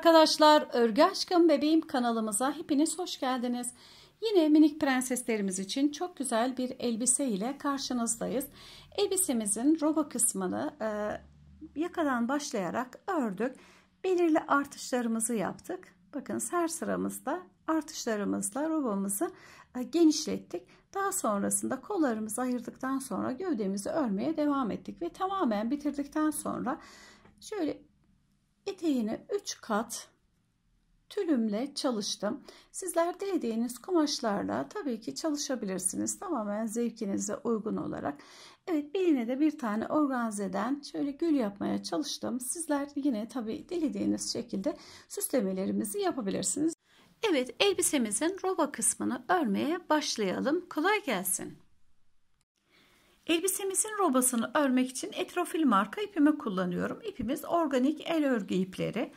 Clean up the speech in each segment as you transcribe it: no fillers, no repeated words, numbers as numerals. Arkadaşlar Örgü Aşkım Bebeğim kanalımıza hepiniz hoş geldiniz. Yine minik prenseslerimiz için çok güzel bir elbise ile karşınızdayız. Elbisemizin roba kısmını yakadan başlayarak ördük. Belirli artışlarımızı yaptık. Bakın her sıramızda artışlarımızla robamızı genişlettik. Daha sonrasında kollarımızı ayırdıktan sonra gövdemizi örmeye devam ettik. Ve tamamen bitirdikten sonra şöyle eteğini 3 kat tülümle çalıştım. Sizler dilediğiniz kumaşlarla tabii ki çalışabilirsiniz. Tamamen zevkinize uygun olarak. Evet, beline de bir tane organzeden şöyle gül yapmaya çalıştım. Sizler yine tabii dilediğiniz şekilde süslemelerimizi yapabilirsiniz. Evet, elbisemizin roba kısmını örmeye başlayalım. Kolay gelsin. Elbisemizin robasını örmek için Etrofil marka ipimi kullanıyorum. İpimiz organik el örgü ipleri.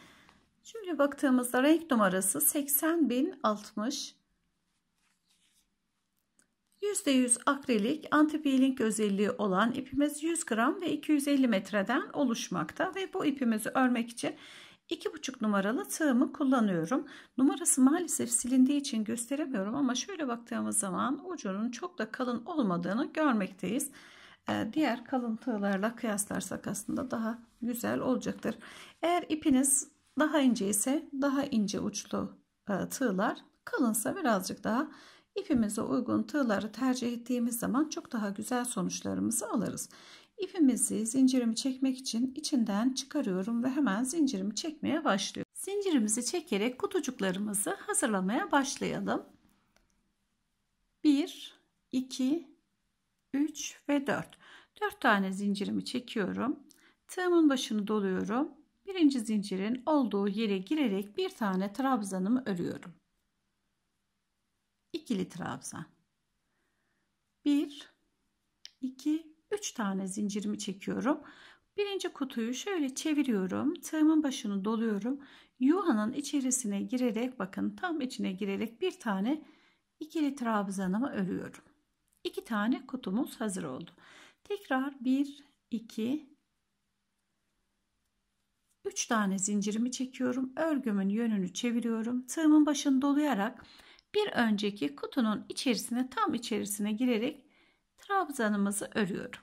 Şöyle baktığımızda renk numarası 80060. %100 akrilik anti-peeling özelliği olan ipimiz 100 gram ve 250 metreden oluşmakta. Ve bu ipimizi örmek için 2,5 numaralı tığımı kullanıyorum. Numarası maalesef silindiği için gösteremiyorum ama şöyle baktığımız zaman ucunun çok da kalın olmadığını görmekteyiz. Diğer kalın tığlarla kıyaslarsak aslında daha güzel olacaktır. Eğer ipiniz daha ince ise daha ince uçlu tığlar, kalınsa birazcık daha ipimize uygun tığları tercih ettiğimiz zaman çok daha güzel sonuçlarımızı alırız. İpimizi zincirimi çekmek için içinden çıkarıyorum ve hemen zincirimi çekmeye başlıyorum. Zincirimizi çekerek kutucuklarımızı hazırlamaya başlayalım. 1, 2, 3 ve 4. 4 tane zincirimi çekiyorum. Tığımın başını doluyorum. Birinci zincirin olduğu yere girerek bir tane trabzanımı örüyorum. İkili trabzan. 1, 2, 3 tane zincirimi çekiyorum. Birinci kutuyu şöyle çeviriyorum. Tığımın başını doluyorum. Yuvanın içerisine girerek, bakın tam içine girerek bir tane ikili trabzanımı örüyorum. 2 tane kutumuz hazır oldu. Tekrar 1, 2, 3 tane zincirimi çekiyorum. Örgümün yönünü çeviriyorum. Tığımın başını dolayarak bir önceki kutunun içerisine, tam içerisine girerek trabzanımızı örüyorum.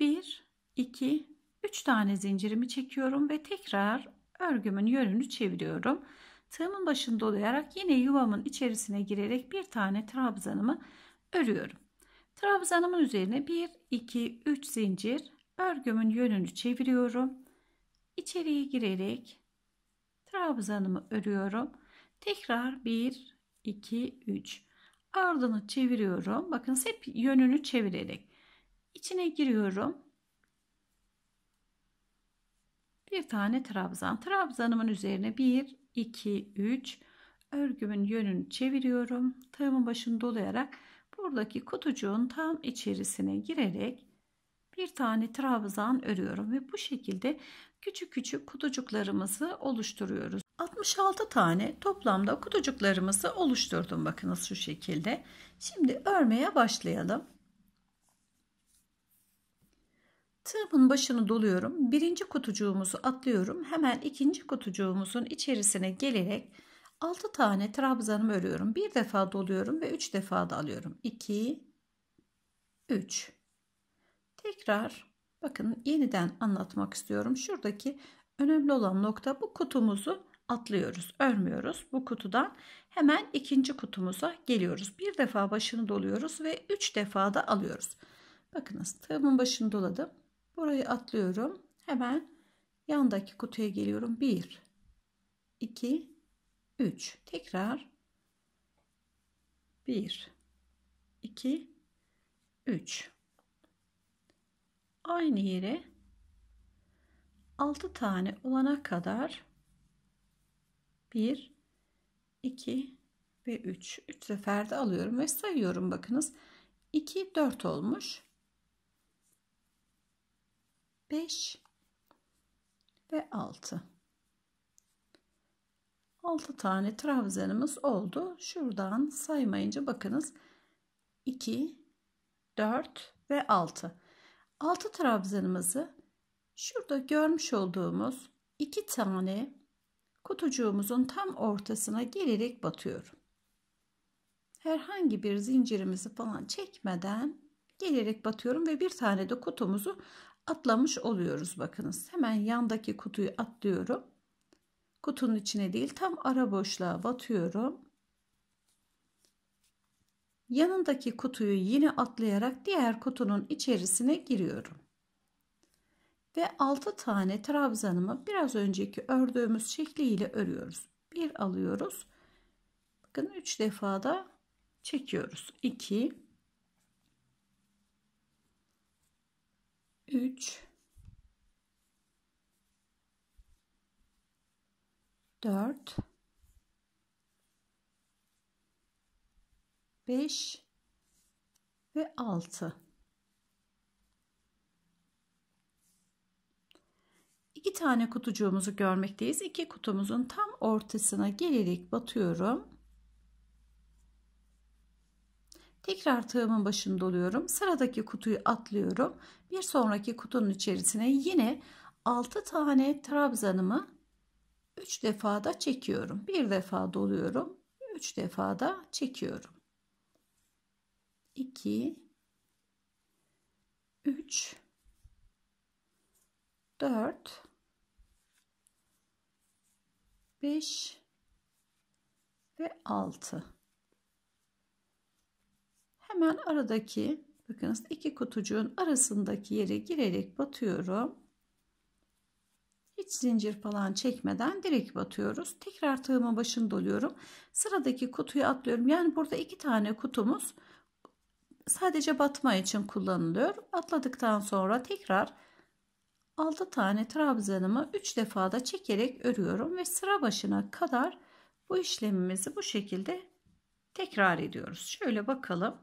1, 2, 3 tane zincirimi çekiyorum ve tekrar örgümün yönünü çeviriyorum. Tığımın başını dolayarak yine yuvamın içerisine girerek bir tane trabzanımı örüyorum. Trabzanımın üzerine 1, 2, 3 zincir, örgümün yönünü çeviriyorum. İçeriye girerek trabzanımı örüyorum. Tekrar 1, 2, 3. Ardını çeviriyorum. Bakın hep yönünü çevirerek. İçine giriyorum. Bir tane trabzan. Trabzanımın üzerine 1, 2, 3. Örgümün yönünü çeviriyorum. Tığımın başını dolayarak buradaki kutucuğun tam içerisine girerek bir tane trabzan örüyorum. Ve bu şekilde küçük küçük kutucuklarımızı oluşturuyoruz. 66 tane toplamda kutucuklarımızı oluşturdum. Bakınız şu şekilde. Şimdi örmeye başlayalım. Tığımın başını doluyorum. Birinci kutucuğumuzu atlıyorum. Hemen ikinci kutucuğumuzun içerisine gelerek 6 tane trabzanımı örüyorum. Bir defa doluyorum ve 3 defa da alıyorum. 2, 3. Tekrar bakın yeniden anlatmak istiyorum. Şuradaki önemli olan nokta, bu kutumuzu atlıyoruz, örmüyoruz. Bu kutudan hemen ikinci kutumuza geliyoruz. Bir defa başını doluyoruz ve 3 defa da alıyoruz. Bakınız tığımın başını doladım. Burayı atlıyorum. Hemen yandaki kutuya geliyorum. 1, 2, 3. Tekrar 1, 2, 3. Aynı yere 6 tane olana kadar 1, 2 ve 3. 3 seferde alıyorum ve sayıyorum. Bakınız 2, 4 olmuş. 5 ve 6. 6 tane trabzanımız oldu. Şuradan saymayınca bakınız 2, 4 ve 6. 6 trabzanımızı şurada görmüş olduğumuz 2 tane kutucuğumuzun tam ortasına gelerek batıyorum. Herhangi bir zincirimizi falan çekmeden gelerek batıyorum ve bir tane de kutumuzu atlamış oluyoruz. Bakınız, hemen yandaki kutuyu atlıyorum. Kutunun içine değil, tam ara boşluğa batıyorum. Yanındaki kutuyu yine atlayarak diğer kutunun içerisine giriyorum. Ve 6 tane trabzanımı biraz önceki ördüğümüz şekliyle örüyoruz. Bir alıyoruz. Bakın 3 defa da çekiyoruz. 2 3 4 5 ve 6. 2 tane kutucuğumuzu görmekteyiz. 2 kutumuzun tam ortasına gelerek batıyorum. Tekrar tığımın başında oluyorum. Sıradaki kutuyu atlıyorum. Bir sonraki kutunun içerisine yine 6 tane trabzanımı 3 defa da çekiyorum. Bir defa doluyorum. 3 defa da çekiyorum. 2 3 4 5 ve 6. Hemen aradaki, bakınız, iki kutucuğun arasındaki yere girerek batıyorum. Hiç zincir falan çekmeden direkt batıyoruz. Tekrar tığımın başını doluyorum. Sıradaki kutuyu atlıyorum. Yani burada 2 tane kutumuz sadece batma için kullanılıyor. Atladıktan sonra tekrar 6 tane trabzanımı 3 defa da çekerek örüyorum ve sıra başına kadar bu işlemimizi bu şekilde tekrar ediyoruz. Şöyle bakalım.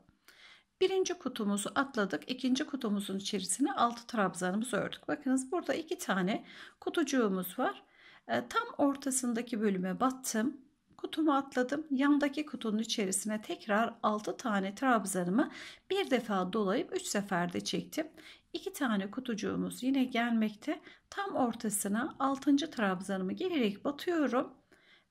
Birinci kutumuzu atladık. İkinci kutumuzun içerisine 6 trabzanımızı ördük. Bakınız, burada 2 tane kutucuğumuz var. Tam ortasındaki bölüme battım. Kutumu atladım. Yandaki kutunun içerisine tekrar 6 tane trabzanımı bir defa dolayıp 3 seferde çektim. 2 tane kutucuğumuz yine gelmekte. Tam ortasına 6. trabzanımı gelerek batıyorum.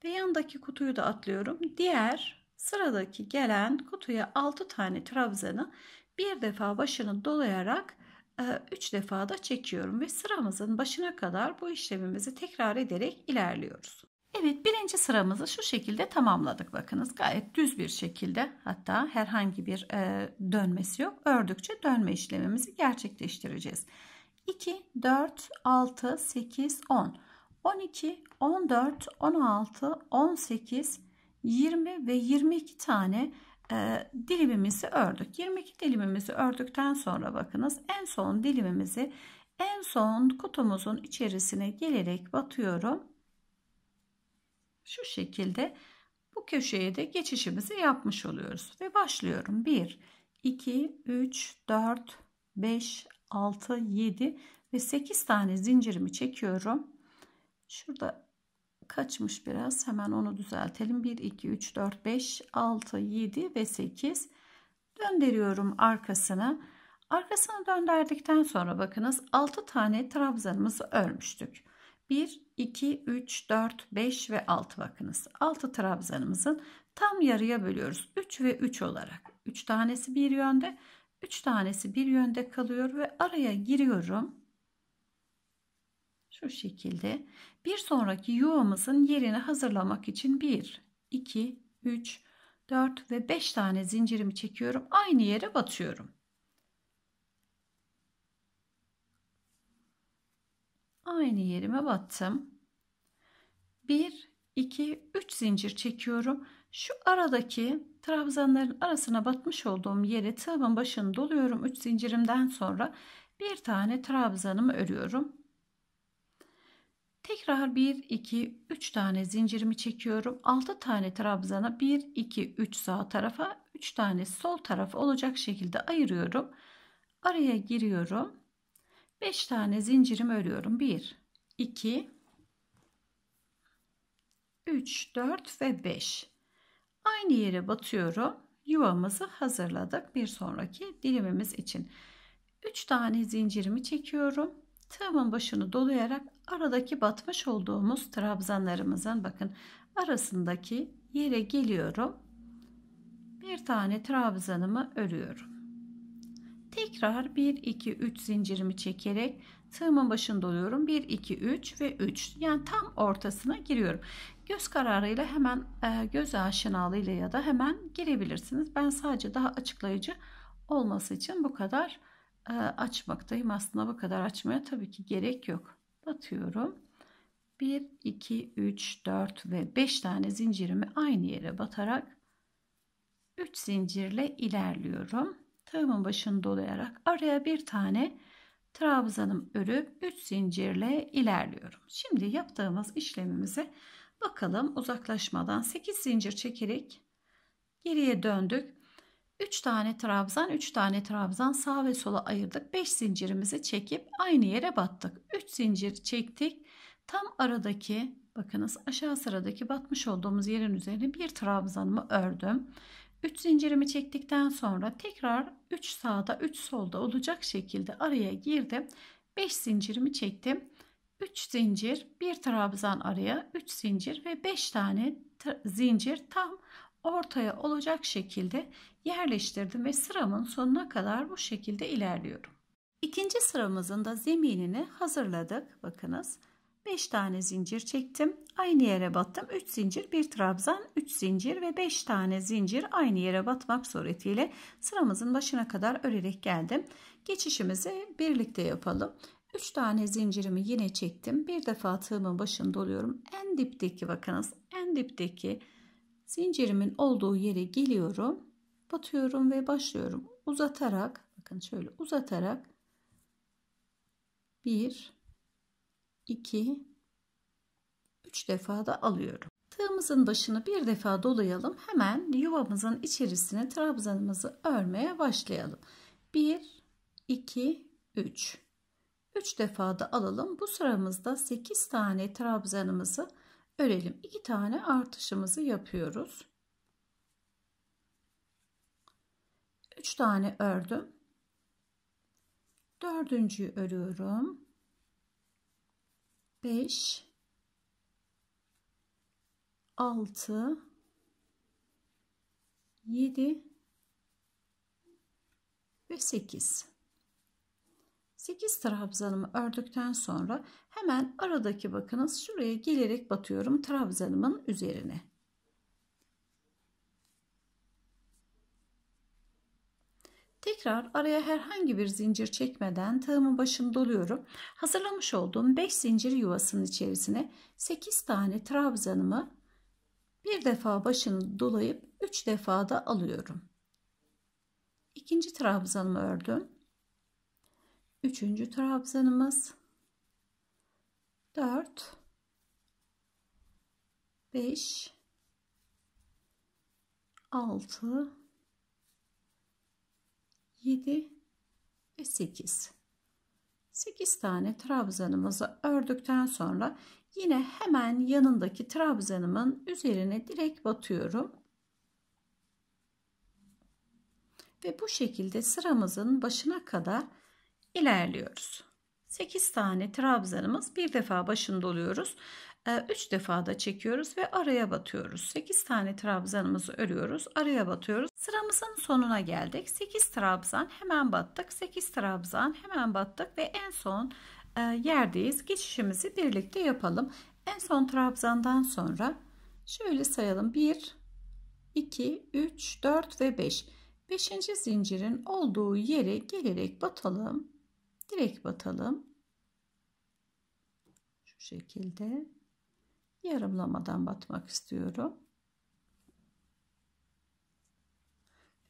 Ve yandaki kutuyu da atlıyorum. Diğer sıradaki gelen kutuya 6 tane trabzanı bir defa başını dolayarak 3 defa da çekiyorum ve sıramızın başına kadar bu işlemimizi tekrar ederek ilerliyoruz. Evet, birinci sıramızı şu şekilde tamamladık. Bakınız, gayet düz bir şekilde, hatta herhangi bir dönmesi yok. Ördükçe dönme işlemimizi gerçekleştireceğiz. 2, 4, 6, 8, 10, 12, 14, 16, 18, 20 ve 22 tane dilimimizi ördük. 22 dilimimizi ördükten sonra bakınız, en son dilimimizi en son kutumuzun içerisine gelerek batıyorum. Şu şekilde bu köşeye de geçişimizi yapmış oluyoruz ve başlıyorum. 1, 2, 3, 4, 5, 6, 7 ve 8 tane zincirimi çekiyorum. Şurada kaçmış biraz, hemen onu düzeltelim. 1 2 3 4 5 6 7 ve 8 döndürüyorum arkasına. Arkasını döndürdükten sonra bakınız, 6 tane trabzanımızı örmüştük. 1 2 3 4 5 ve 6, bakınız, 6 trabzanımızın tam yarıya bölüyoruz 3 ve 3 olarak. 3 tanesi bir yönde, 3 tanesi bir yönde kalıyor ve araya giriyorum. Şu şekilde bir sonraki yuvamızın yerini hazırlamak için 1, 2, 3, 4 ve 5 tane zincirimi çekiyorum. Aynı yere batıyorum. Aynı yerime battım. 1, 2, 3 zincir çekiyorum. Şu aradaki trabzanların arasına batmış olduğum yere tığımın başını doluyorum. 3 zincirimden sonra bir tane trabzanımı örüyorum. Tekrar 1, 2, 3 tane zincirimi çekiyorum. 6 tane trabzana 1, 2, 3 sağ tarafa, 3 tane sol tarafa olacak şekilde ayırıyorum. Araya giriyorum. 5 tane zincirimi örüyorum. 1, 2, 3, 4 ve 5. Aynı yere batıyorum. Yuvamızı hazırladık bir sonraki dilimimiz için. 3 tane zincirimi çekiyorum. tığımın başını dolayarak aradaki batmış olduğumuz trabzanlarımızın bakın arasındaki yere geliyorum. Bir tane trabzanımı örüyorum. Tekrar 1 2 3 zincirimi çekerek tığımın başını doluyorum. 1 2 3 ve 3. Yani tam ortasına giriyorum. Göz kararıyla hemen göz aşinalığıyla ya da hemen girebilirsiniz. Ben sadece daha açıklayıcı olması için bu kadar açmaktayım. Aslında bu kadar açmaya tabii ki gerek yok. Batıyorum. 1 2 3 4 ve 5 tane zincirimi aynı yere batarak 3 zincirle ilerliyorum. Tığımın başını dolayarak araya bir tane trabzanım örüp 3 zincirle ilerliyorum. Şimdi yaptığımız işlemimize bakalım. Uzaklaşmadan 8 zincir çekerek geriye döndük. 3 tane trabzan, 3 tane trabzan sağa ve sola ayırdık. 5 zincirimizi çekip aynı yere battık. 3 zincir çektik. Tam aradaki bakınız aşağı sıradaki batmış olduğumuz yerin üzerine bir trabzanımı ördüm. 3 zincirimi çektikten sonra tekrar 3 sağda 3 solda olacak şekilde araya girdim. 5 zincirimi çektim. 3 zincir, bir trabzan araya, 3 zincir ve 5 tane zincir tam ortaya olacak şekilde yerleştirdim ve sıramın sonuna kadar bu şekilde ilerliyorum. İkinci sıramızın da zeminini hazırladık. Bakınız 5 tane zincir çektim. Aynı yere battım. 3 zincir, bir trabzan, 3 zincir ve 5 tane zincir aynı yere batmak suretiyle sıramızın başına kadar örerek geldim. Geçişimizi birlikte yapalım. 3 tane zincirimi yine çektim. Bir defa tığımın başını doluyorum. En dipteki bakınız en dipteki zincirimin olduğu yere geliyorum. Batıyorum ve başlıyorum. Uzatarak bakın şöyle uzatarak 1, 2, 3 defa da alıyorum. Tığımızın başını bir defa dolayalım. Hemen yuvamızın içerisine trabzanımızı örmeye başlayalım. 1, 2, 3. 3 defa da alalım. Bu sıramızda 8 tane trabzanımızı örelim. 2 tane artışımızı yapıyoruz. 3 tane ördüm. 4.'ü örüyorum. 5, 6, 7 ve 8. 8 trabzanımı ördükten sonra hemen aradaki bakınız şuraya gelerek batıyorum trabzanımın üzerine. Tekrar araya herhangi bir zincir çekmeden tığımın başını doluyorum. Hazırlamış olduğum 5 zincir yuvasının içerisine 8 tane trabzanımı bir defa başını dolayıp 3 defa da alıyorum. İkinci trabzanımı ördüm. Üçüncü trabzanımız 4, 5, 6, 7 ve 8. 8 tane trabzanımızı ördükten sonra yine hemen yanındaki trabzanımın üzerine direkt batıyorum. Ve bu şekilde sıramızın başına kadar ilerliyoruz. 8 tane trabzanımız bir defa başını doluyoruz. 3 defa da çekiyoruz ve araya batıyoruz. 8 tane trabzanımızı örüyoruz. Araya batıyoruz. Sıramızın sonuna geldik. 8 trabzan hemen battık. 8 trabzan hemen battık ve en son yerdeyiz. Geçişimizi birlikte yapalım. En son trabzandan sonra şöyle sayalım. 1, 2, 3, 4 ve 5. 5. zincirin olduğu yere gelerek batalım. Direkt batalım. Şu şekilde. Yarımlamadan batmak istiyorum.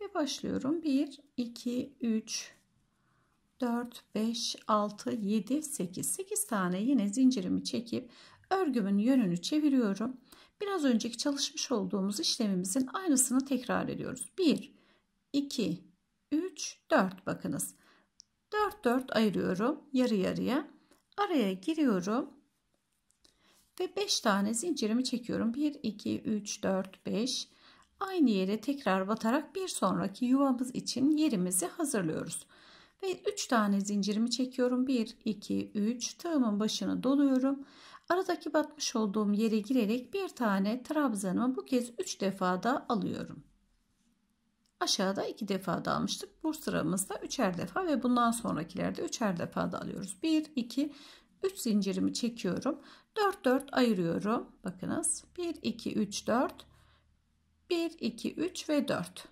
Ve başlıyorum. 1, 2, 3, 4, 5, 6, 7, 8. 8 tane yine zincirimi çekip örgümün yönünü çeviriyorum. Biraz önceki çalışmış olduğumuz işlemimizin aynısını tekrar ediyoruz. 1, 2, 3, 4 bakınız. 4, 4 ayırıyorum. Yarı yarıya. Araya giriyorum. Ve 5 tane zincirimi çekiyorum. 1, 2, 3, 4, 5. Aynı yere tekrar batarak bir sonraki yuvamız için yerimizi hazırlıyoruz. ve 3 tane zincirimi çekiyorum. 1 2 3 tığımın başına doluyorum. Aradaki batmış olduğum yere girerek bir tane trabzanımı bu kez 3 defa da alıyorum. Aşağıda 2 defa da almıştık. Bu sıramızda 3'er defa ve bundan sonrakilerde 3'er defa da alıyoruz. 1 2 3 zincirimi çekiyorum. 4 4 ayırıyorum. Bakınız. 1 2 3 4 1 2 3 ve 4.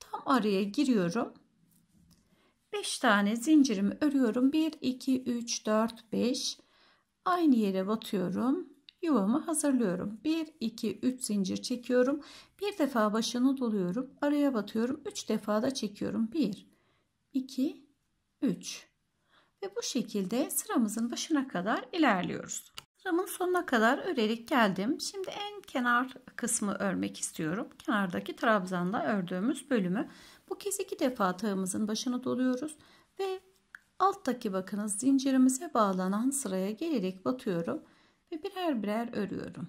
Tam araya giriyorum. 5 tane zincirimi örüyorum. 1 2 3 4 5. Aynı yere batıyorum. Yuvamı hazırlıyorum. 1 2 3 zincir çekiyorum. Bir defa başını doluyorum. Araya batıyorum. 3 defa da çekiyorum. 1 2 3. Ve bu şekilde sıramızın başına kadar ilerliyoruz. Sıramın sonuna kadar örerek geldim. Şimdi en kenar kısmı örmek istiyorum. Kenardaki trabzanla ördüğümüz bölümü. Bu kez 2 defa tığımızın başını doluyoruz ve alttaki bakınız zincirimize bağlanan sıraya gelerek batıyorum ve birer birer örüyorum.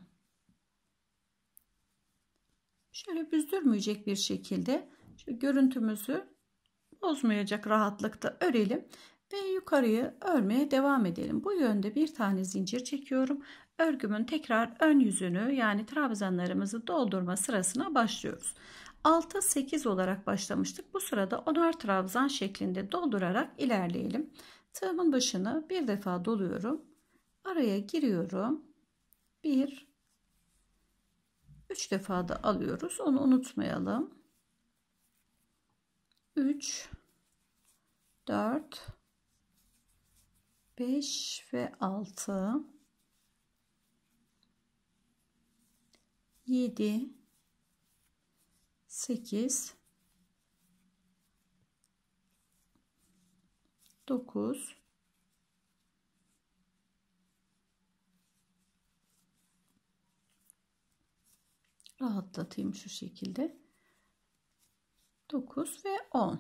Şöyle büzdürmeyecek bir şekilde şu görüntümüzü bozmayacak rahatlıkta örelim ve yukarıyı örmeye devam edelim. Bu yönde bir tane zincir çekiyorum. Örgümün tekrar ön yüzünü yani trabzanlarımızı doldurma sırasına başlıyoruz. 6'a 8 olarak başlamıştık. Bu sırada 10'ar trabzan şeklinde doldurarak ilerleyelim. Tığımın başını bir defa doluyorum. Araya giriyorum. 1 3 defa da alıyoruz. Onu unutmayalım. 3 4 5 ve 6 7 8 9 rahatlatayım şu şekilde 9 ve 10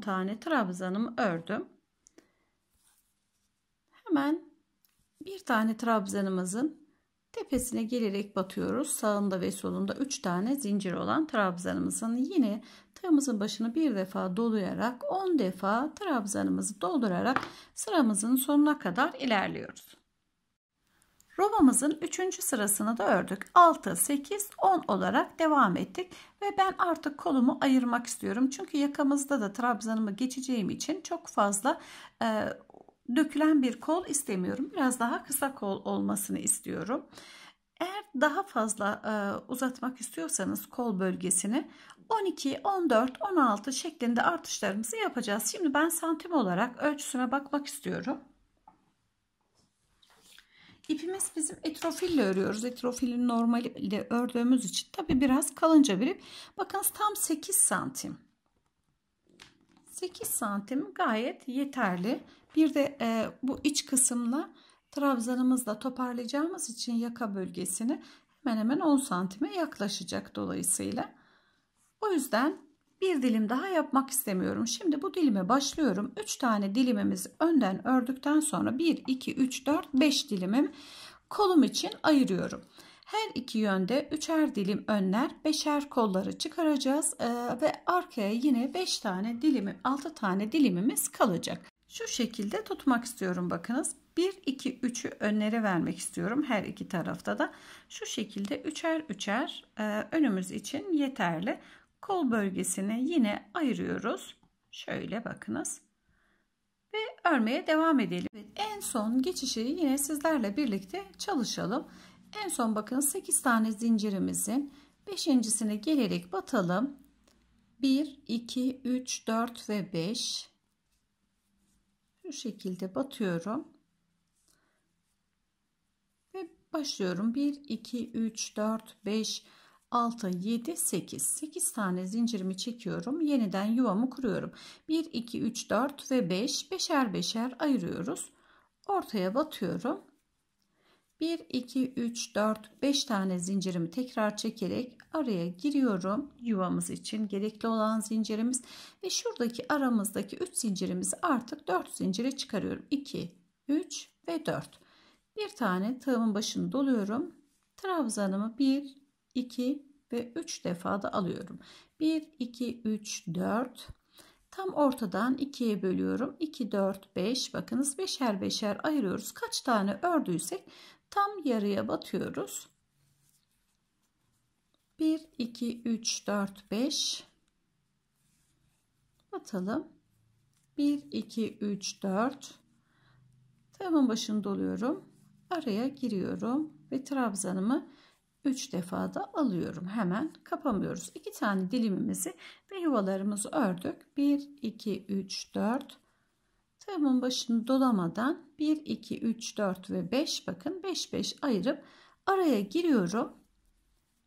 tane trabzanımı ördüm. Hemen bir tane trabzanımızın tepesine gelerek batıyoruz. Sağında ve solunda 3 tane zincir olan trabzanımızın yine tığımızın başını bir defa dolayarak 10 defa trabzanımızı doldurarak sıramızın sonuna kadar ilerliyoruz. Robamızın 3. sırasını da ördük. 6, 8, 10 olarak devam ettik ve ben artık kolumu ayırmak istiyorum. Çünkü yakamızda da trabzanımı geçeceğim için çok fazla dökülen bir kol istemiyorum. Biraz daha kısa kol olmasını istiyorum. Eğer daha fazla uzatmak istiyorsanız kol bölgesini 12, 14, 16 şeklinde artışlarımızı yapacağız. Şimdi ben santim olarak ölçüsüne bakmak istiyorum. İpimiz bizim etrofille örüyoruz. Etrofilin normaliyle ördüğümüz için tabi biraz kalınca bir ip. Bakınız tam 8 santim. 8 santim gayet yeterli. Bir de bu iç kısımla trabzanımızla toparlayacağımız için yaka bölgesini hemen hemen 10 santime yaklaşacak dolayısıyla. O yüzden bir dilim daha yapmak istemiyorum. Şimdi bu dilime başlıyorum. 3 tane dilimimizi önden ördükten sonra 1, 2, 3, 4, 5 dilimim kolum için ayırıyorum. Her iki yönde 3'er dilim önler, 5'er kolları çıkaracağız ve arkaya yine 5 tane dilim, 6 tane dilimimiz kalacak. Şu şekilde tutmak istiyorum bakınız. 1, 2, 3'ü önlere vermek istiyorum her iki tarafta da. Şu şekilde 3'er 3'er önümüz için yeterli. Kol bölgesini yine ayırıyoruz. Şöyle bakınız. Ve örmeye devam edelim. Evet, en son geçişi yine sizlerle birlikte çalışalım. En son bakın 8 tane zincirimizin 5.'sine gelerek batalım. 1, 2, 3, 4 ve 5. Şu şekilde batıyorum. Ve başlıyorum. 1, 2, 3, 4, 5, 6, 7, 8. 8 tane zincirimi çekiyorum. Yeniden yuvamı kuruyorum. 1, 2, 3, 4 ve 5. 5'er 5'er ayırıyoruz. Ortaya batıyorum. 1, 2, 3, 4, 5 tane zincirimi tekrar çekerek araya giriyorum. Yuvamız için gerekli olan zincirimiz ve şuradaki aramızdaki 3 zincirimizi artık 4 zincire çıkarıyorum. 2, 3 ve 4. Bir tane tığımın başını doluyorum. Trabzanımı 1, 2, ve 3 defa da alıyorum. 1 2 3 4 tam ortadan 2'ye bölüyorum. 2 4 5 bakınız 5'er 5'er ayırıyoruz. Kaç tane ördüysek tam yarıya batıyoruz. 1 2 3 4 5 batalım. 1 2 3 4 tığımın başını doluyorum. Araya giriyorum ve trabzanımı 3 defa da alıyorum. Hemen kapamıyoruz. 2 tane dilimimizi ve yuvalarımızı ördük. 1 2 3 4 tığımın başını dolamadan 1 2 3 4 ve 5 bakın 5 5 ayırıp araya giriyorum.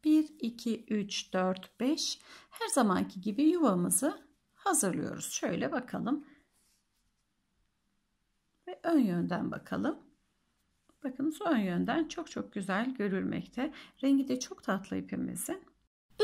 1 2 3 4 5 her zamanki gibi yuvamızı hazırlıyoruz. Şöyle bakalım. Ve ön yönden bakalım. Bakın ön yönden çok çok güzel görülmekte. Rengi de çok tatlı ipimizin.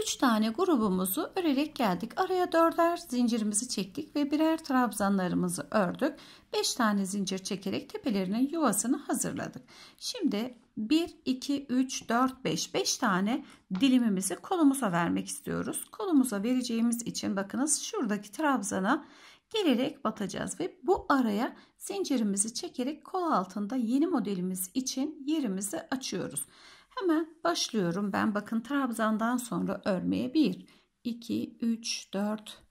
3 tane grubumuzu örerek geldik. Araya 4'er zincirimizi çektik ve birer trabzanlarımızı ördük. 5 tane zincir çekerek tepelerinin yuvasını hazırladık. Şimdi 1, 2, 3, 4, 5. 5 tane dilimimizi kolumuza vermek istiyoruz. Kolumuza vereceğimiz için bakınız şuradaki trabzana gelerek batacağız ve bu araya zincirimizi çekerek kol altında yeni modelimiz için yerimizi açıyoruz. Hemen başlıyorum ben bakın trabzandan sonra örmeye 1, 2, 3, 4,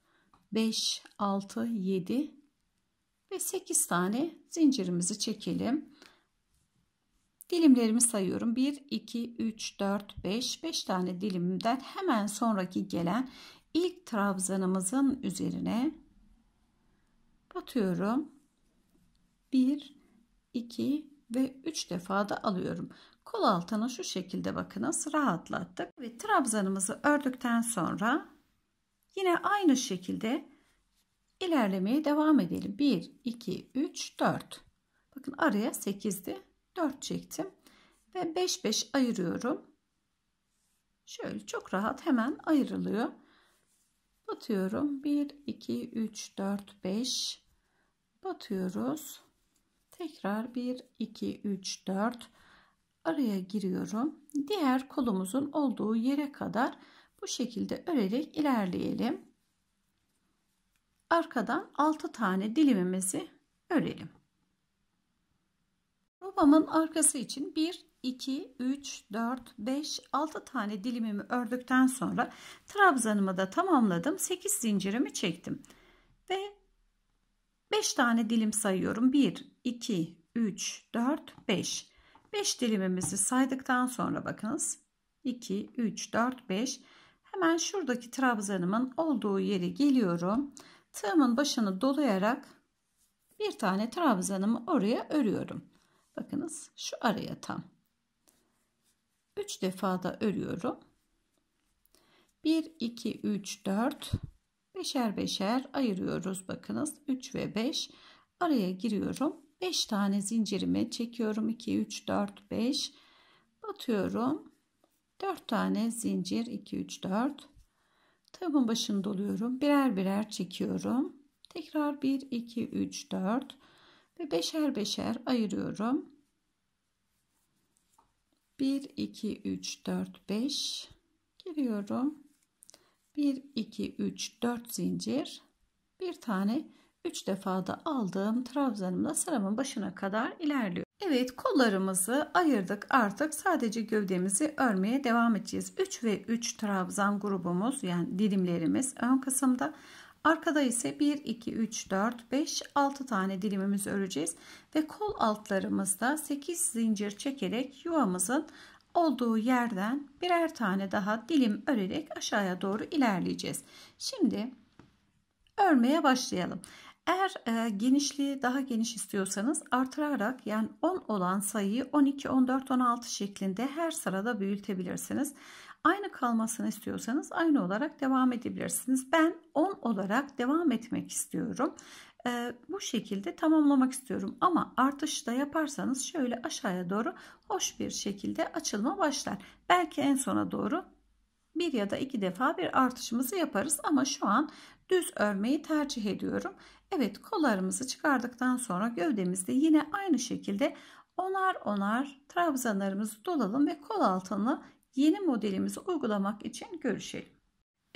5, 6, 7 ve 8 tane zincirimizi çekelim. Dilimlerimi sayıyorum 1, 2, 3, 4, 5, 5 tane dilimden hemen sonraki gelen ilk trabzanımızın üzerine batıyorum. 1, 2 ve 3 defa da alıyorum. Kol altını şu şekilde bakınız rahatlattık ve trabzanımızı ördükten sonra yine aynı şekilde ilerlemeye devam edelim. 1, 2, 3, 4. Bakın araya 8'di. 4 çektim ve 5, 5 ayırıyorum. Şöyle çok rahat hemen ayrılıyor. Batıyorum. 1, 2, 3, 4, 5. Batıyoruz. Tekrar 1, 2, 3, 4 araya giriyorum. Diğer kolumuzun olduğu yere kadar bu şekilde örerek ilerleyelim. Arkadan 6 tane dilimimizi örelim. Rubamın arkası için 1, 2, 3, 4, 5, 6 tane dilimimi ördükten sonra trabzanımı da tamamladım. 8 zincirimi çektim. Ve 5 tane dilim sayıyorum. 1, 2, 3, 4, 5. 5 dilimimizi saydıktan sonra bakınız. 2, 3, 4, 5. Hemen şuradaki trabzanımın olduğu yere geliyorum. Tığımın başını dolayarak bir tane trabzanımı oraya örüyorum. Bakınız şu araya tam. 3 defa da örüyorum. 1, 2, 3, 4. 5'er 5'er ayırıyoruz. Bakınız 3 ve 5. Araya giriyorum. 5 tane zincirimi çekiyorum. 2, 3, 4, 5. Batıyorum. 4 tane zincir. 2, 3, 4. Tığımın başını doluyorum. Birer birer çekiyorum. Tekrar 1, 2, 3, 4. Ve 5'er 5'er ayırıyorum. 1, 2, 3, 4, 5 giriyorum. 1, 2, 3, 4 zincir. Bir tane 3 defa da aldığım trabzanımla sıramın başına kadar ilerliyor. Evet, kollarımızı ayırdık artık. Sadece gövdemizi örmeye devam edeceğiz. 3 ve 3 trabzan grubumuz yani dilimlerimiz ön kısımda. Arkada ise 1, 2, 3, 4, 5, 6 tane dilimimiz öreceğiz. Ve kol altlarımızda 8 zincir çekerek yuvamızın olduğu yerden birer tane daha dilim örerek aşağıya doğru ilerleyeceğiz. Şimdi örmeye başlayalım. Eğer genişliği daha geniş istiyorsanız artırarak yani 10 olan sayıyı 12, 14, 16 şeklinde her sırada büyütebilirsiniz. Aynı kalmasını istiyorsanız aynı olarak devam edebilirsiniz. Ben 10 olarak devam etmek istiyorum. Bu şekilde tamamlamak istiyorum. Ama artış da yaparsanız şöyle aşağıya doğru hoş bir şekilde açılma başlar. Belki en sona doğru bir ya da iki defa bir artışımızı yaparız. Ama şu an düz örmeyi tercih ediyorum. Evet, kollarımızı çıkardıktan sonra gövdemizde yine aynı şekilde onar onar trabzanlarımızı dolalım ve kol altını yeni modelimizi uygulamak için görüşelim.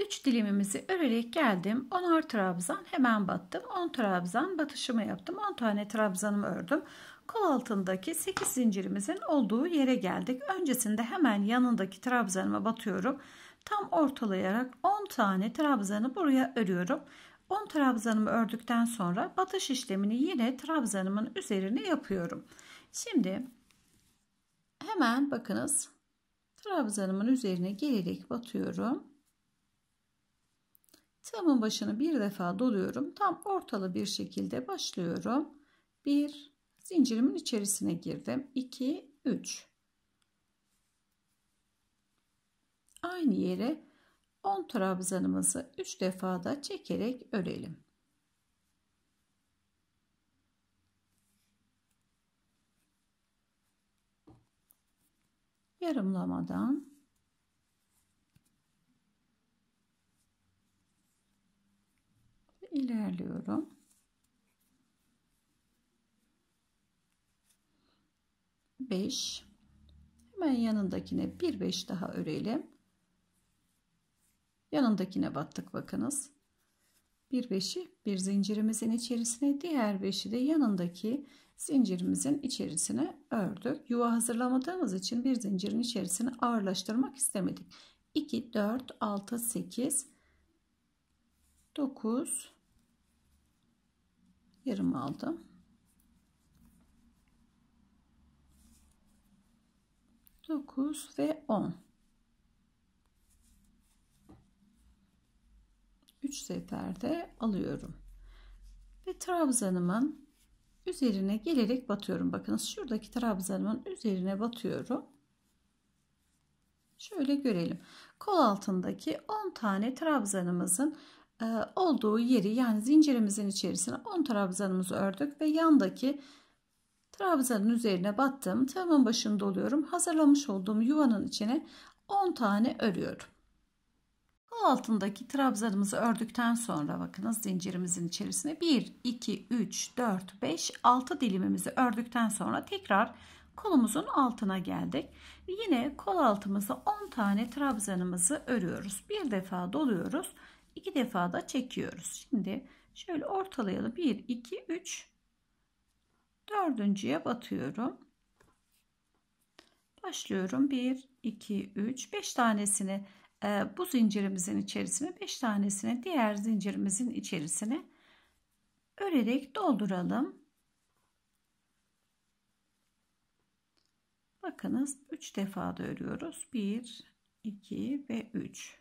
3 dilimimizi örerek geldim. 10'ar trabzan hemen battım. 10 trabzan batışımı yaptım. 10 tane trabzanımı ördüm. Kol altındaki 8 zincirimizin olduğu yere geldik. Öncesinde hemen yanındaki trabzanıma batıyorum. Tam ortalayarak 10 tane trabzanı buraya örüyorum. 10 trabzanımı ördükten sonra batış işlemini yine trabzanımın üzerine yapıyorum. Şimdi hemen bakınız, trabzanımın üzerine gelerek batıyorum. Tığımın başını bir defa doluyorum. Tam ortalı bir şekilde başlıyorum. 1 zincirimin içerisine girdim. 2 3 aynı yere 10 trabzanımızı 3 defa da çekerek örelim. Yarımlamadan ilerliyorum. Beş. Hemen yanındakine bir beş daha örelim. Yanındakine battık bakınız. Bir beşi bir zincirimizin içerisine, diğer beşi de yanındaki zincirimizin içerisine ördük. Yuva hazırlamadığımız için bir zincirin içerisine ağırlaştırmak istemedik. 2 4 6 8 9 yarım aldım. 9 ve 10. 3 seferde alıyorum. Ve trabzanımın üzerine gelerek batıyorum. Bakınız şuradaki trabzanımın üzerine batıyorum. Şöyle görelim. Kol altındaki 10 tane trabzanımızın olduğu yeri, yani zincirimizin içerisine 10 trabzanımızı ördük ve yandaki trabzanın üzerine battım. Tığımın başını doluyorum. Hazırlamış olduğum yuvanın içine 10 tane örüyorum. Kol altındaki trabzanımızı ördükten sonra bakınız zincirimizin içerisine 1 2 3 4 5 6 dilimimizi ördükten sonra tekrar kolumuzun altına geldik. Yine kol altımıza 10 tane trabzanımızı örüyoruz. Bir defa doluyoruz. 2 defa da çekiyoruz. Şimdi şöyle ortalayalım. 1 2 3 dördüncüye batıyorum. Başlıyorum. 1 2 3 5 tanesini bu zincirimizin içerisine, 5 tanesini diğer zincirimizin içerisine örerek dolduralım. Bakınız 3 defa da örüyoruz. 1 2 ve 3.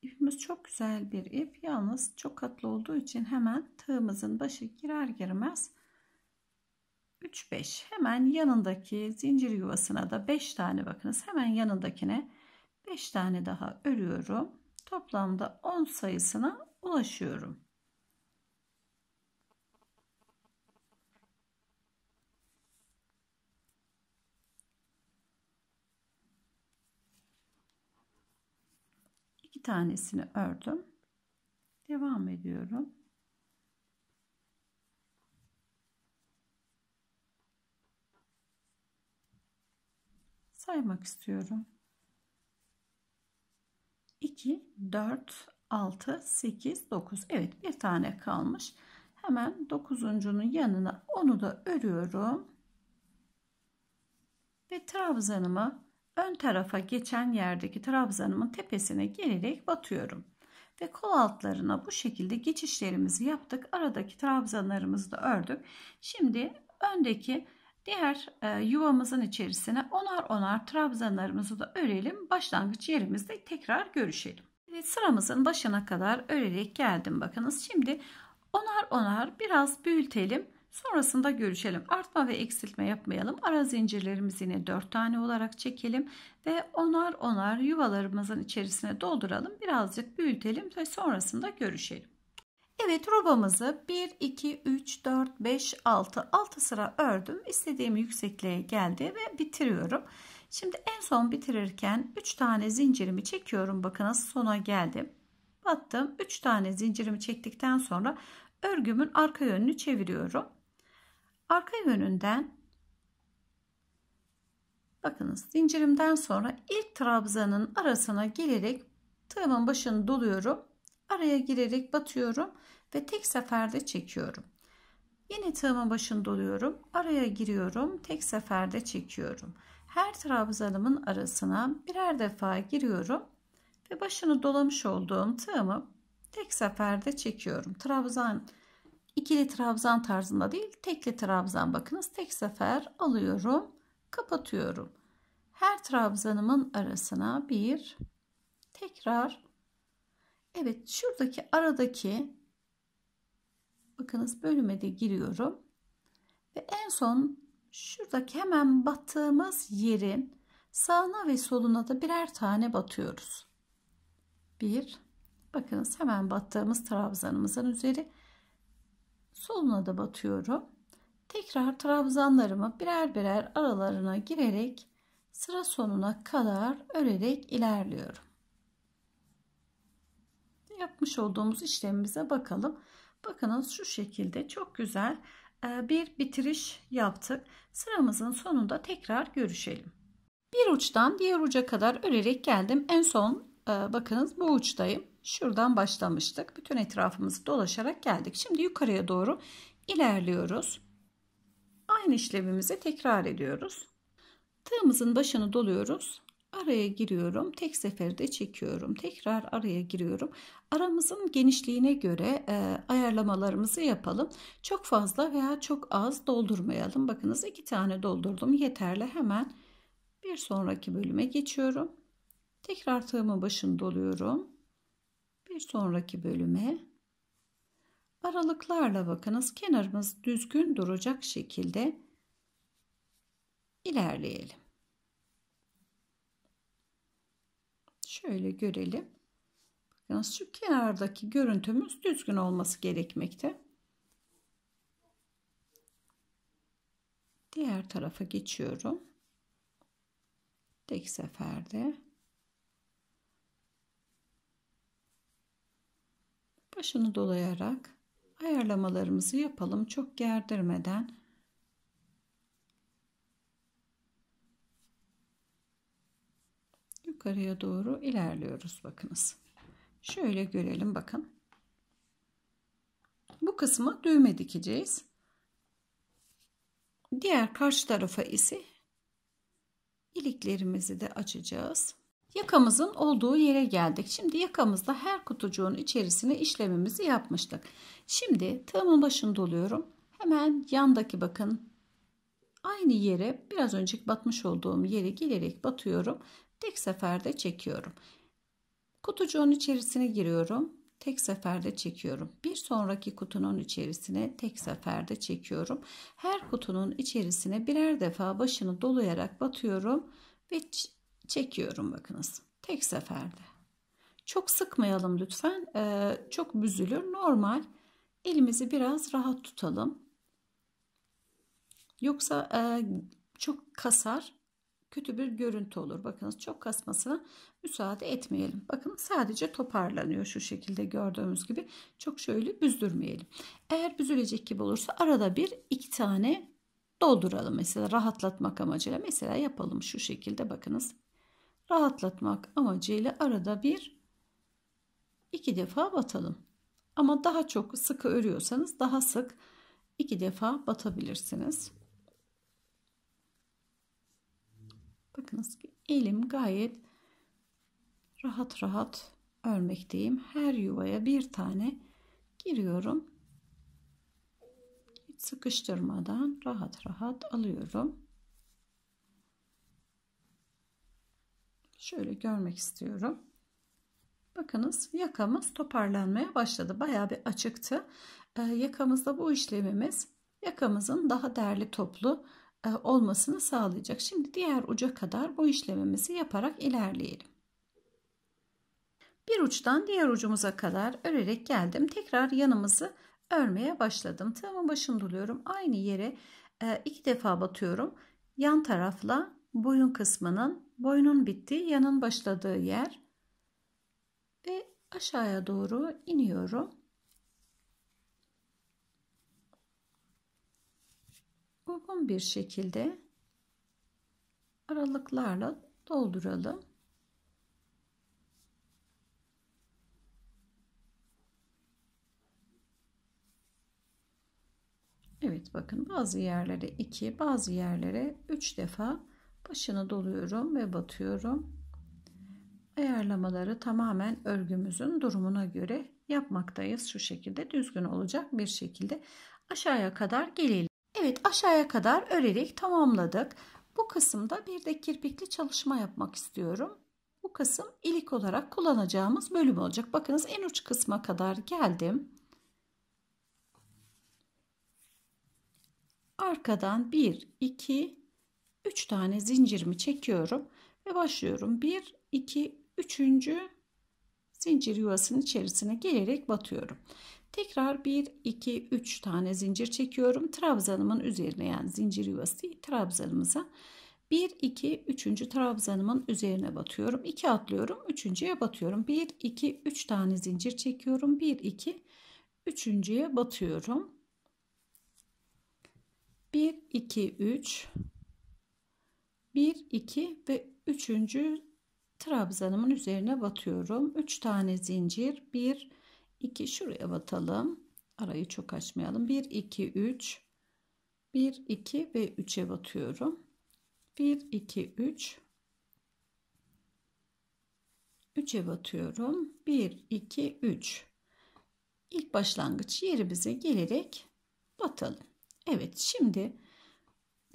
İpimiz çok güzel bir ip, yalnız çok katlı olduğu için hemen tığımızın başı girer girmez 3-5 hemen yanındaki zincir yuvasına da 5 tane, bakınız hemen yanındakine 5 tane daha örüyorum. Toplamda 10 sayısına ulaşıyorum. Tanesini ördüm. Devam ediyorum. Saymak istiyorum. 2, 4, 6, 8, 9. Evet, bir tane kalmış. Hemen 9'uncunun yanına onu da örüyorum. Ve trabzanımı ön tarafa geçen yerdeki trabzanımın tepesine gelerek batıyorum. Ve kol altlarına bu şekilde geçişlerimizi yaptık. Aradaki trabzanlarımızı da ördük. Şimdi öndeki diğer yuvamızın içerisine onar onar trabzanlarımızı da örelim. Başlangıç yerimizde tekrar görüşelim. Evet, sıramızın başına kadar örerek geldim. Bakınız şimdi onar onar biraz büyütelim. Sonrasında görüşelim. Artma ve eksiltme yapmayalım. Ara zincirlerimizi yine 4 tane olarak çekelim ve onar onar yuvalarımızın içerisine dolduralım. Birazcık büyütelim ve sonrasında görüşelim. Evet, robamızı 1, 2, 3, 4, 5, 6, 6 sıra ördüm. İstediğim yüksekliğe geldi ve bitiriyorum. Şimdi en son bitirirken 3 tane zincirimi çekiyorum. Bakınız sona geldim. Battım. 3 tane zincirimi çektikten sonra örgümün arka yönünü çeviriyorum. Arka yönünden bakınız zincirimden sonra ilk trabzanın arasına girerek tığımın başını doluyorum. Araya girerek batıyorum ve tek seferde çekiyorum. Yine tığımın başını doluyorum. Araya giriyorum. Tek seferde çekiyorum. Her trabzanımın arasına birer defa giriyorum. Ve başını dolamış olduğum tığımı tek seferde çekiyorum. Trabzan, ikili trabzan tarzında değil, tekli trabzan bakınız. Tek sefer alıyorum. Kapatıyorum. Her trabzanımın arasına bir tekrar. Evet, şuradaki aradaki bakınız bölüme de giriyorum ve en son şuradaki hemen battığımız yerin sağına ve soluna da birer tane batıyoruz. Bir, bakınız hemen battığımız trabzanımızın üzeri, soluna da batıyorum. Tekrar trabzanlarımı birer birer aralarına girerek sıra sonuna kadar örerek ilerliyorum. Yapmış olduğumuz işlemimize bakalım. Bakınız şu şekilde çok güzel bir bitiriş yaptık. Sıramızın sonunda tekrar görüşelim. Bir uçtan diğer uca kadar örerek geldim. En son bakınız bu uçtayım. Şuradan başlamıştık. Bütün etrafımızı dolaşarak geldik. Şimdi yukarıya doğru ilerliyoruz. Aynı işlemimizi tekrar ediyoruz. Tığımızın başını doluyoruz. Araya giriyorum. Tek seferde çekiyorum. Tekrar araya giriyorum. Aramızın genişliğine göre ayarlamalarımızı yapalım. Çok fazla veya çok az doldurmayalım. Bakınız iki tane doldurdum. Yeterli. Hemen bir sonraki bölüme geçiyorum. Tekrar tığımın başını doluyorum. Bir sonraki bölüme. Aralıklarla bakınız kenarımız düzgün duracak şekilde ilerleyelim. Şöyle görelim. Bakın şu kenardaki görüntümüz düzgün olması gerekmekte. Diğer tarafa geçiyorum. Tek seferde. Başını dolayarak ayarlamalarımızı yapalım. Çok gerdirmeden. Yukarıya doğru ilerliyoruz bakınız. Şöyle görelim bakın. Bu kısma düğme dikeceğiz. Diğer karşı tarafa ise iliklerimizi de açacağız. Yakamızın olduğu yere geldik. Şimdi yakamızda her kutucuğun içerisine işlemimizi yapmıştık. Şimdi tığımın başını doluyorum. Hemen yandaki bakın aynı yere biraz önceki batmış olduğum yere gelerek batıyorum. Tek seferde çekiyorum. Kutucuğun içerisine giriyorum. Tek seferde çekiyorum. Bir sonraki kutunun içerisine tek seferde çekiyorum. Her kutunun içerisine birer defa başını dolayarak batıyorum ve çekiyorum bakınız. Tek seferde. Çok sıkmayalım lütfen. Çok büzülür. Normal. Elimizi biraz rahat tutalım. Yoksa çok kasar. Kötü bir görüntü olur. Bakınız çok kasmasına müsaade etmeyelim. Bakın sadece toparlanıyor şu şekilde gördüğümüz gibi. Çok şöyle büzdürmeyelim. Eğer büzülecek gibi olursa arada bir iki tane dolduralım. Mesela rahatlatmak amacıyla. Mesela yapalım şu şekilde bakınız. Rahatlatmak amacıyla arada bir iki defa batalım. Ama daha çok sıkı örüyorsanız daha sık iki defa batabilirsiniz. Bakınız ki elim gayet rahat rahat örmekteyim. Her yuvaya bir tane giriyorum. Hiç sıkıştırmadan rahat rahat alıyorum. Şöyle görmek istiyorum. Bakınız yakamız toparlanmaya başladı. Bayağı bir açıktı. Yakamızda bu işlemimiz yakamızın daha derli toplu olmasını sağlayacak. Şimdi diğer uca kadar bu işlemimizi yaparak ilerleyelim. Bir uçtan diğer ucumuza kadar örerek geldim. Tekrar yanımızı örmeye başladım. Tığımın başını doluyorum. Aynı yere iki defa batıyorum. Yan tarafla boyun kısmının, boynun bittiği, yanın başladığı yer ve aşağıya doğru iniyorum. uygun bir şekilde aralıklarla dolduralım. Evet, bakın bazı yerlere 2, bazı yerlere 3 defa başını doluyorum ve batıyorum. Ayarlamaları tamamen örgümüzün durumuna göre yapmaktayız. Şu şekilde düzgün olacak bir şekilde aşağıya kadar gelelim. Evet, aşağıya kadar örerek tamamladık. Bu kısımda bir de kirpikli çalışma yapmak istiyorum. Bu kısım ilik olarak kullanacağımız bölüm olacak. Bakınız en uç kısma kadar geldim. Arkadan 1, 2, 3 tane zincirimi çekiyorum ve başlıyorum. 1, 2, 3. zincir yuvasının içerisine gelerek batıyorum. Tekrar 1, 2, 3 tane zincir çekiyorum. Trabzanımın üzerine, yani zincir yuvası trabzanımıza 1, 2, 3. trabzanımın üzerine batıyorum. 2 atlıyorum. 3.'ye batıyorum. 1, 2, 3 tane zincir çekiyorum. 1, 2, 3.'ye batıyorum. 1, 2, 3. 1, 2 ve 3. trabzanımın üzerine batıyorum. 3 tane zincir. 1, 2, şuraya batalım. Arayı çok açmayalım. 1, 2, 3. 1, 2 ve 3'e batıyorum. 1, 2, 3. 3'e batıyorum. 1, 2, 3. İlk başlangıç yerimize gelerek batalım. Evet, şimdi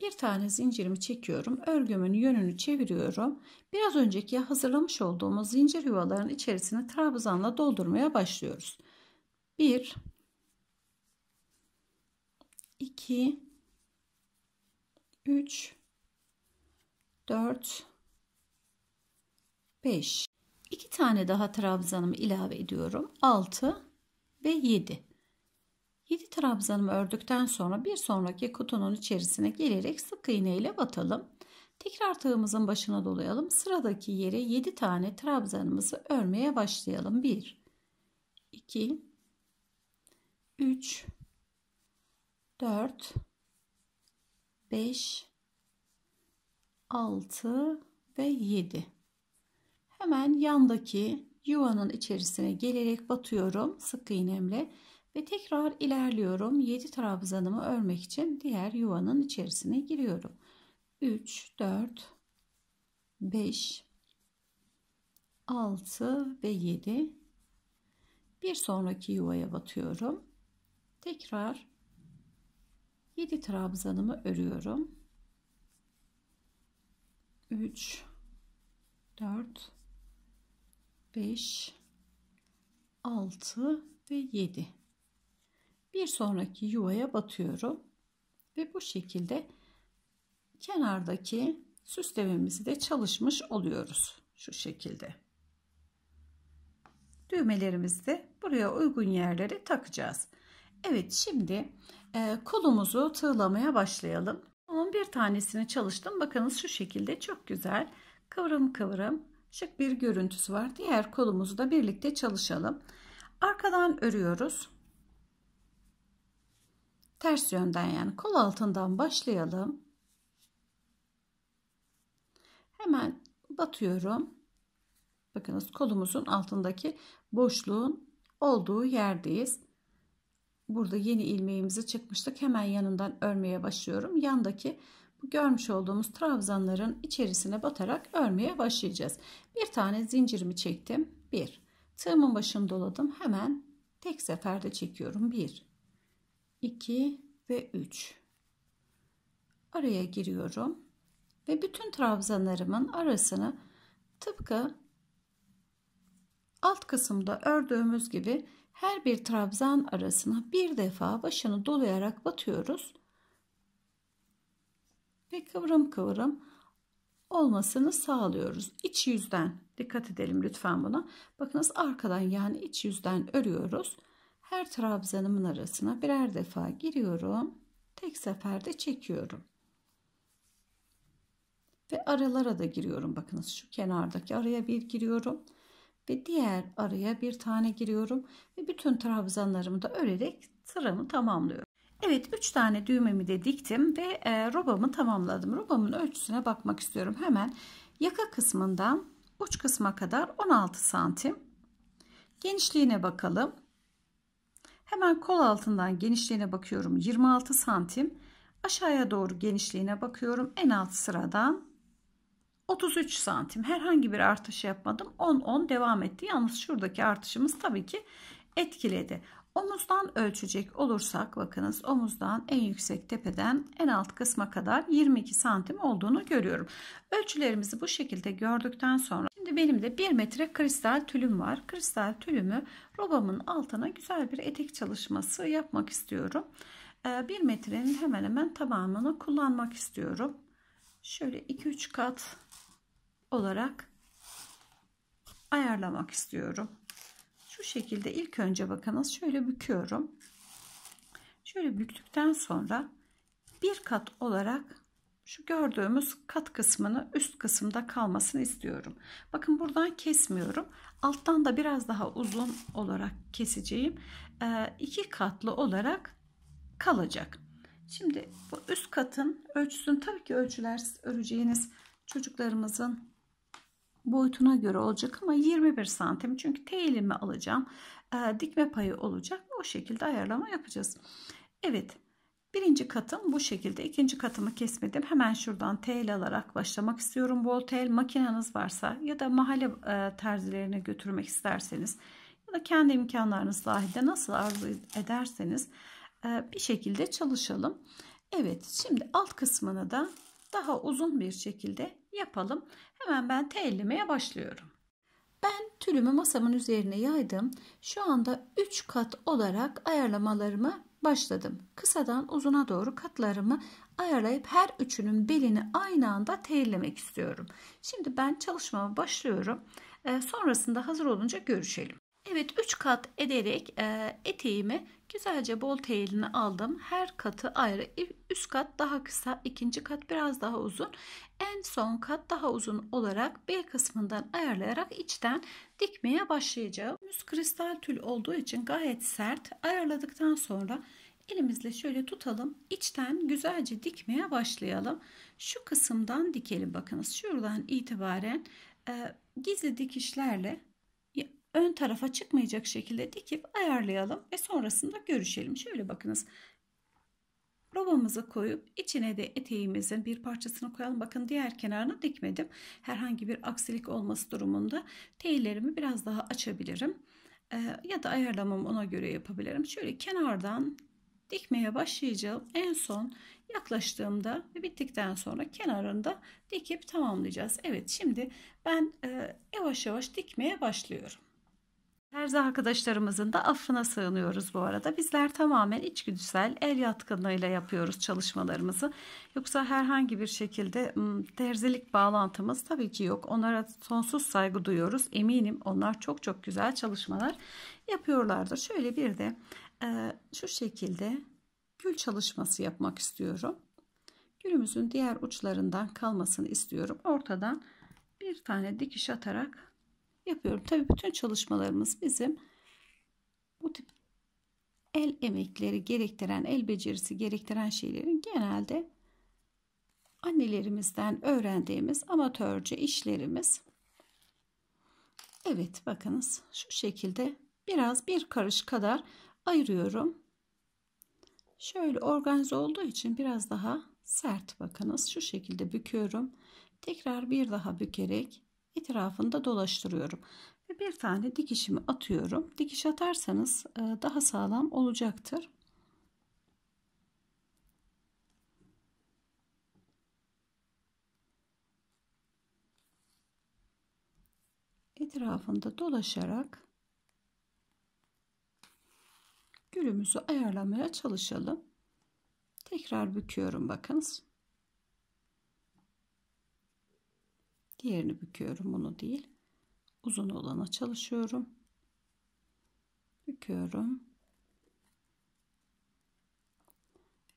bir tane zincirimi çekiyorum. Örgümün yönünü çeviriyorum. Biraz önceki hazırlamış olduğumuz zincir yuvalarının içerisini trabzanla doldurmaya başlıyoruz. 1 2 3 4 5 2 tane daha trabzanımı ilave ediyorum. 6 ve 7. 7 trabzanımı ördükten sonra bir sonraki kutunun içerisine gelerek sık iğne ile batalım. Tekrar tığımızın başına dolayalım. Sıradaki yere 7 tane trabzanımızı örmeye başlayalım. 1, 2, 3, 4, 5, 6 ve 7. Hemen yandaki yuvanın içerisine gelerek batıyorum sık iğnemle. Ve tekrar ilerliyorum. 7 trabzanımı örmek için diğer yuvanın içerisine giriyorum. 3, 4, 5, 6 ve 7. Bir sonraki yuvaya batıyorum. Tekrar 7 trabzanımı örüyorum. 3, 4, 5, 6 ve 7. Bir sonraki yuvaya batıyorum ve bu şekilde kenardaki süslememizi de çalışmış oluyoruz. Şu şekilde düğmelerimizi de buraya uygun yerlere takacağız. Evet, şimdi kolumuzu tığlamaya başlayalım. Onun bir tanesini çalıştım. Bakınız şu şekilde çok güzel kıvrım kıvrım şık bir görüntüsü var. Diğer kolumuzu da birlikte çalışalım. Arkadan örüyoruz. Ters yönden, yani kol altından başlayalım. Hemen batıyorum. Bakınız kolumuzun altındaki boşluğun olduğu yerdeyiz. Burada yeni ilmeğimizi çıkmıştık. Hemen yanından örmeye başlıyorum. Yandaki bu görmüş olduğumuz trabzanların içerisine batarak örmeye başlayacağız. Bir tane zincirimi çektim. 1. Tığımın başını doladım. Hemen tek seferde çekiyorum. 1. 2 ve 3. Araya giriyorum ve bütün trabzanlarımın arasını tıpkı alt kısımda ördüğümüz gibi her bir trabzan arasına bir defa başını dolayarak batıyoruz ve kıvrım kıvrım olmasını sağlıyoruz. İç yüzden dikkat edelim lütfen buna. Bakınız arkadan, yani iç yüzden örüyoruz. Her trabzanımın arasına birer defa giriyorum. Tek seferde çekiyorum. Ve aralara da giriyorum. Bakınız şu kenardaki araya bir giriyorum. Ve diğer araya bir tane giriyorum. Ve bütün trabzanlarımı da örerek sıramı tamamlıyorum. Evet, 3 tane düğmemi de diktim ve robamı tamamladım. Robamın ölçüsüne bakmak istiyorum. Hemen yaka kısmından uç kısma kadar 16 santim. Genişliğine bakalım. Hemen kol altından genişliğine bakıyorum. 26 santim. Aşağıya doğru genişliğine bakıyorum. En alt sıradan 33 santim. Herhangi bir artış yapmadım. 10-10 devam etti. Yalnız şuradaki artışımız tabii ki etkiledi. Omuzdan ölçecek olursak, bakınız omuzdan en yüksek tepeden en alt kısma kadar 22 santim olduğunu görüyorum. Ölçülerimizi bu şekilde gördükten sonra şimdi benim de 1 metre kristal tülüm var. Kristal tülümü robamın altına güzel bir etek çalışması yapmak istiyorum. 1 metrenin hemen hemen tamamını kullanmak istiyorum. Şöyle 2-3 kat olarak ayarlamak istiyorum. Şu şekilde ilk önce bakınız şöyle büküyorum. Şöyle büktükten sonra bir kat olarak şu gördüğümüz kat kısmını üst kısımda kalmasını istiyorum. Bakın buradan kesmiyorum. Alttan da biraz daha uzun olarak keseceğim. 2 katlı olarak kalacak. Şimdi bu üst katın ölçüsünü tabii ki ölçüler öreceğiniz çocuklarımızın boyutuna göre olacak ama 21 santim çünkü teğilimi alacağım, dikme payı olacak, o şekilde ayarlama yapacağız. Evet, birinci katım bu şekilde. İkinci katımı kesmedim, hemen şuradan teğil alarak başlamak istiyorum. Bol teğil makineniz varsa ya da mahalle terzilerine götürmek isterseniz ya da kendi imkanlarınız dahilinde nasıl arzu ederseniz bir şekilde çalışalım. Evet, şimdi alt kısmını da daha uzun bir şekilde yapalım. Hemen ben teğillemeye başlıyorum. Ben tülümü masamın üzerine yaydım. Şu anda 3 kat olarak ayarlamalarımı başladım. Kısadan uzuna doğru katlarımı ayarlayıp her üçünün belini aynı anda teğillemek istiyorum. Şimdi ben çalışmama başlıyorum. Sonrasında hazır olunca görüşelim. Evet, 3 kat ederek eteğimi güzelce bol teğilini aldım. Her katı ayrı, üst kat daha kısa, ikinci kat biraz daha uzun, en son kat daha uzun olarak bel kısmından ayarlayarak içten dikmeye başlayacağım. Düz kristal tül olduğu için gayet sert. Ayarladıktan sonra elimizle şöyle tutalım, içten güzelce dikmeye başlayalım. Şu kısımdan dikelim, bakınız şuradan itibaren gizli dikişlerle ön tarafa çıkmayacak şekilde dikip ayarlayalım ve sonrasında görüşelim. Şöyle bakınız, robamızı koyup içine de eteğimizin bir parçasını koyalım. Bakın diğer kenarını dikmedim. Herhangi bir aksilik olması durumunda teğillerimi biraz daha açabilirim. Ya da ayarlamamı ona göre yapabilirim. Şöyle kenardan dikmeye başlayacağım. En son yaklaştığımda ve bittikten sonra kenarında dikip tamamlayacağız. Evet, şimdi ben yavaş yavaş dikmeye başlıyorum. Terzi arkadaşlarımızın da affına sığınıyoruz bu arada. Bizler tamamen içgüdüsel, el yatkınlığıyla yapıyoruz çalışmalarımızı. Yoksa herhangi bir şekilde terzilik bağlantımız tabii ki yok. Onlara sonsuz saygı duyuyoruz. Eminim onlar çok çok güzel çalışmalar yapıyorlardır. Şöyle bir de şu şekilde gül çalışması yapmak istiyorum. Gülümüzün diğer uçlarından kalmasını istiyorum. Ortadan bir tane dikiş atarak yapıyorum. Tabii bütün çalışmalarımız bizim bu tip el emekleri gerektiren, el becerisi gerektiren şeylerin genelde annelerimizden öğrendiğimiz amatörce işlerimiz. Evet, bakınız şu şekilde biraz bir karış kadar ayırıyorum. Şöyle organize olduğu için biraz daha sert, bakınız şu şekilde büküyorum. Tekrar bir daha bükerek etrafında dolaştırıyorum ve bir tane dikişimi atıyorum. Dikiş atarsanız daha sağlam olacaktır. Etrafında dolaşarak gülümüzü ayarlamaya çalışalım. Tekrar büküyorum, bakınız. Diğerini büküyorum, bunu değil. Uzun olana çalışıyorum. Büküyorum.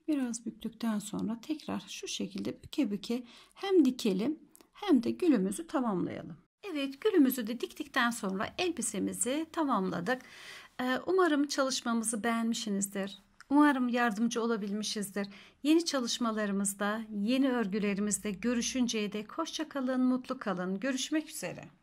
Biraz büktükten sonra tekrar şu şekilde büke büke hem dikelim hem de gülümüzü tamamlayalım. Evet, gülümüzü de diktikten sonra elbisemizi tamamladık. Umarım çalışmamızı beğenmişsinizdir. Umarım yardımcı olabilmişizdir. Yeni çalışmalarımızda, yeni örgülerimizde görüşünceye dek hoşça kalın, mutlu kalın. Görüşmek üzere.